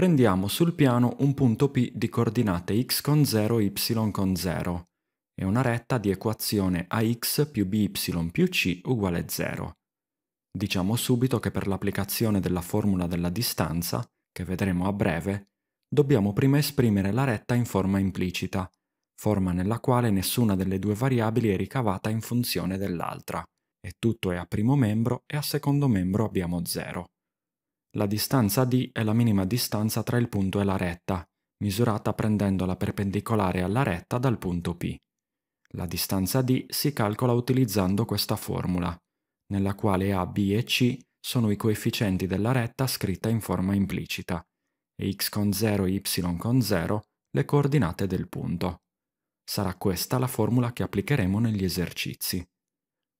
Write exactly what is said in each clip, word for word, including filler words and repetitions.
prendiamo sul piano un punto P di coordinate x con zero, y con zero e una retta di equazione ax più by più c uguale zero. Diciamo subito che per l'applicazione della formula della distanza, che vedremo a breve, dobbiamo prima esprimere la retta in forma implicita, forma nella quale nessuna delle due variabili è ricavata in funzione dell'altra, e tutto è a primo membro e a secondo membro abbiamo zero. La distanza D è la minima distanza tra il punto e la retta, misurata prendendo la perpendicolare alla retta dal punto P. La distanza D si calcola utilizzando questa formula, nella quale A, B e C sono i coefficienti della retta scritta in forma implicita, e x con zero e y con zero le coordinate del punto. Sarà questa la formula che applicheremo negli esercizi.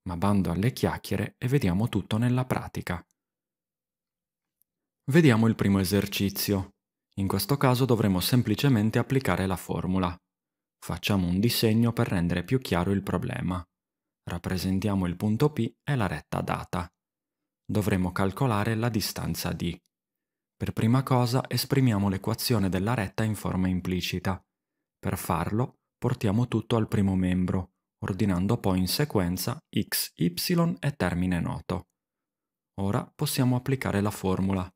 Ma bando alle chiacchiere e vediamo tutto nella pratica. Vediamo il primo esercizio. In questo caso dovremo semplicemente applicare la formula. Facciamo un disegno per rendere più chiaro il problema. Rappresentiamo il punto P e la retta data. Dovremo calcolare la distanza D. Per prima cosa esprimiamo l'equazione della retta in forma implicita. Per farlo portiamo tutto al primo membro, ordinando poi in sequenza x, y e termine noto. Ora possiamo applicare la formula.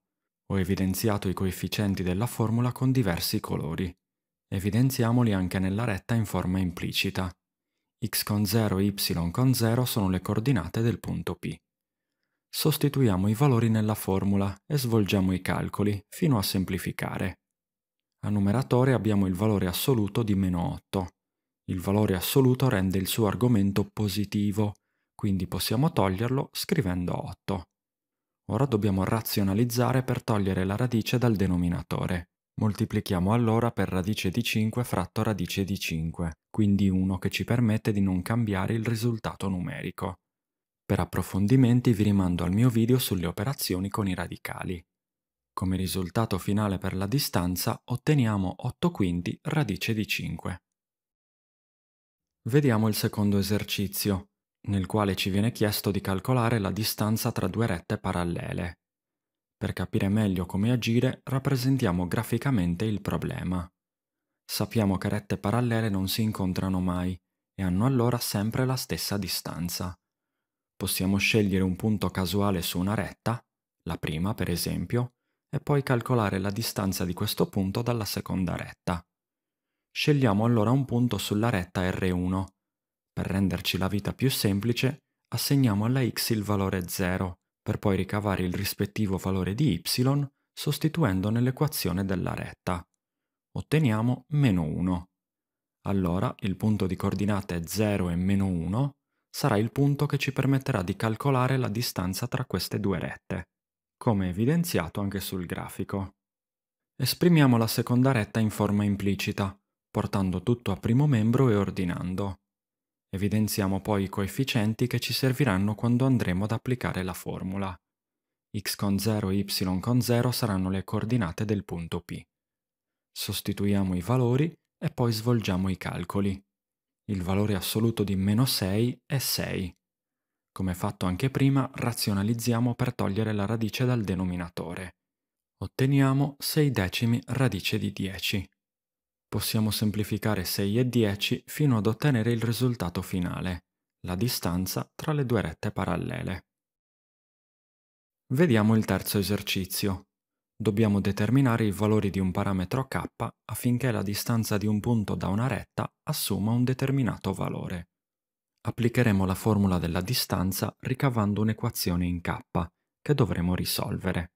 Ho evidenziato i coefficienti della formula con diversi colori. Evidenziamoli anche nella retta in forma implicita. X con zero e y con zero sono le coordinate del punto P. Sostituiamo i valori nella formula e svolgiamo i calcoli, fino a semplificare. A numeratore abbiamo il valore assoluto di meno otto. Il valore assoluto rende il suo argomento positivo, quindi possiamo toglierlo scrivendo otto. Ora dobbiamo razionalizzare per togliere la radice dal denominatore. Moltiplichiamo allora per radice di cinque fratto radice di cinque, quindi uno che ci permette di non cambiare il risultato numerico. Per approfondimenti vi rimando al mio video sulle operazioni con i radicali. Come risultato finale per la distanza otteniamo otto quinti radice di cinque. Vediamo il secondo esercizio, nel quale ci viene chiesto di calcolare la distanza tra due rette parallele. Per capire meglio come agire, rappresentiamo graficamente il problema. Sappiamo che rette parallele non si incontrano mai e hanno allora sempre la stessa distanza. Possiamo scegliere un punto casuale su una retta, la prima per esempio, e poi calcolare la distanza di questo punto dalla seconda retta. Scegliamo allora un punto sulla retta R uno. Per renderci la vita più semplice, assegniamo alla x il valore zero, per poi ricavare il rispettivo valore di y sostituendo nell'equazione della retta. Otteniamo meno uno. Allora il punto di coordinate zero e meno uno sarà il punto che ci permetterà di calcolare la distanza tra queste due rette, come evidenziato anche sul grafico. Esprimiamo la seconda retta in forma implicita, portando tutto a primo membro e ordinando. Evidenziamo poi i coefficienti che ci serviranno quando andremo ad applicare la formula. X con zero e y con zero saranno le coordinate del punto P. Sostituiamo i valori e poi svolgiamo i calcoli. Il valore assoluto di meno sei è sei. Come fatto anche prima, razionalizziamo per togliere la radice dal denominatore. Otteniamo sei decimi radice di dieci. Possiamo semplificare sei e dieci fino ad ottenere il risultato finale, la distanza tra le due rette parallele. Vediamo il terzo esercizio. Dobbiamo determinare i valori di un parametro k affinché la distanza di un punto da una retta assuma un determinato valore. Applicheremo la formula della distanza ricavando un'equazione in k, che dovremo risolvere.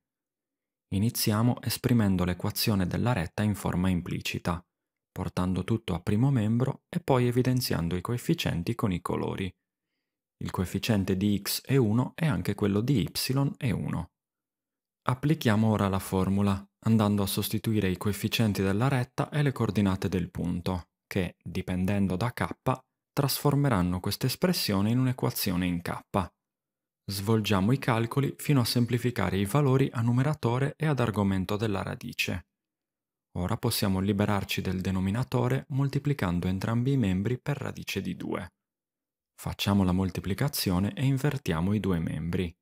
Iniziamo esprimendo l'equazione della retta in forma implicita, portando tutto a primo membro e poi evidenziando i coefficienti con i colori. Il coefficiente di x è uno e anche quello di y è uno. Applichiamo ora la formula, andando a sostituire i coefficienti della retta e le coordinate del punto, che, dipendendo da k, trasformeranno questa espressione in un'equazione in k. Svolgiamo i calcoli fino a semplificare i valori a numeratore e ad argomento della radice. Ora possiamo liberarci del denominatore moltiplicando entrambi i membri per radice di due. Facciamo la moltiplicazione e invertiamo i due membri.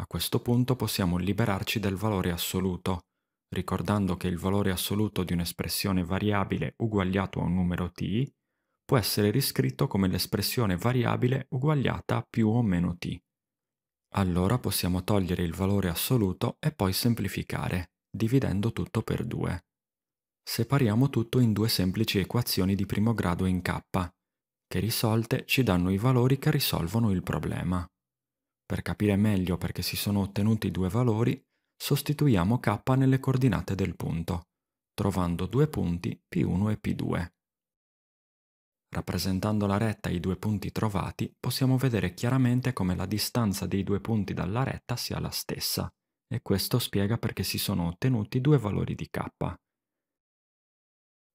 A questo punto possiamo liberarci del valore assoluto, ricordando che il valore assoluto di un'espressione variabile uguagliato a un numero t può essere riscritto come l'espressione variabile uguagliata a più o meno t. Allora possiamo togliere il valore assoluto e poi semplificare, dividendo tutto per due. Separiamo tutto in due semplici equazioni di primo grado in k, che risolte ci danno i valori che risolvono il problema. Per capire meglio perché si sono ottenuti due valori, sostituiamo k nelle coordinate del punto, trovando due punti P uno e P due. Rappresentando la retta e i due punti trovati, possiamo vedere chiaramente come la distanza dei due punti dalla retta sia la stessa, e questo spiega perché si sono ottenuti due valori di k.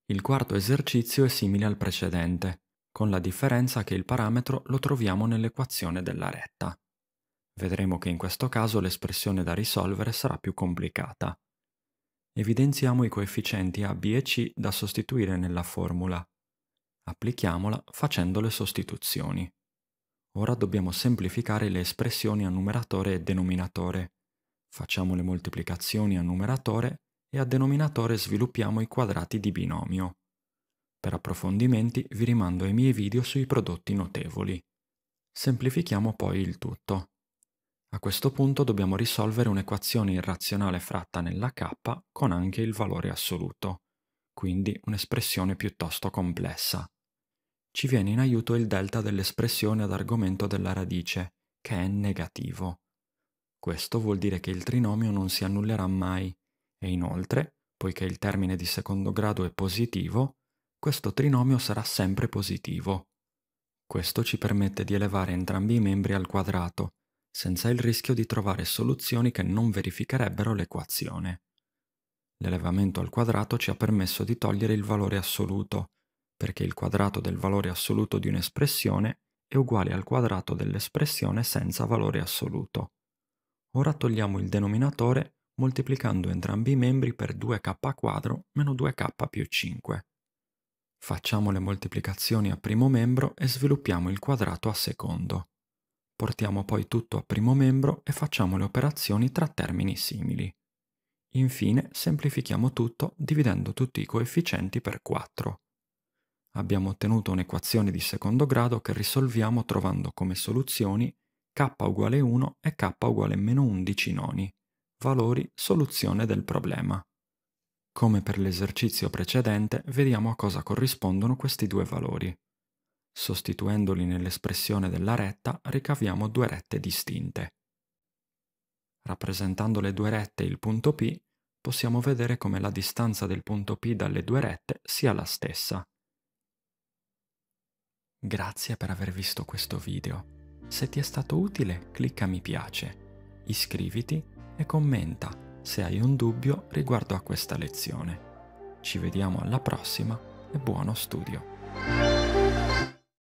Il quarto esercizio è simile al precedente, con la differenza che il parametro lo troviamo nell'equazione della retta. Vedremo che in questo caso l'espressione da risolvere sarà più complicata. Evidenziamo i coefficienti a, b e c da sostituire nella formula. Applichiamola facendo le sostituzioni. Ora dobbiamo semplificare le espressioni a numeratore e denominatore. Facciamo le moltiplicazioni a numeratore e a denominatore sviluppiamo i quadrati di binomio. Per approfondimenti vi rimando ai miei video sui prodotti notevoli. Semplifichiamo poi il tutto. A questo punto dobbiamo risolvere un'equazione irrazionale fratta nella k con anche il valore assoluto, quindi un'espressione piuttosto complessa. Ci viene in aiuto il delta dell'espressione ad argomento della radice, che è negativo. Questo vuol dire che il trinomio non si annullerà mai, e inoltre, poiché il termine di secondo grado è positivo, questo trinomio sarà sempre positivo. Questo ci permette di elevare entrambi i membri al quadrato, senza il rischio di trovare soluzioni che non verificherebbero l'equazione. L'elevamento al quadrato ci ha permesso di togliere il valore assoluto, perché il quadrato del valore assoluto di un'espressione è uguale al quadrato dell'espressione senza valore assoluto. Ora togliamo il denominatore moltiplicando entrambi i membri per due k quadro meno due k più cinque. Facciamo le moltiplicazioni a primo membro e sviluppiamo il quadrato a secondo. Portiamo poi tutto a primo membro e facciamo le operazioni tra termini simili. Infine semplifichiamo tutto dividendo tutti i coefficienti per quattro. Abbiamo ottenuto un'equazione di secondo grado che risolviamo trovando come soluzioni k uguale uno e k uguale meno undici noni, valori soluzione del problema. Come per l'esercizio precedente, vediamo a cosa corrispondono questi due valori. Sostituendoli nell'espressione della retta ricaviamo due rette distinte. Rappresentando le due rette e il punto P, possiamo vedere come la distanza del punto P dalle due rette sia la stessa. Grazie per aver visto questo video. Se ti è stato utile, clicca mi piace, iscriviti e commenta se hai un dubbio riguardo a questa lezione. Ci vediamo alla prossima e buono studio!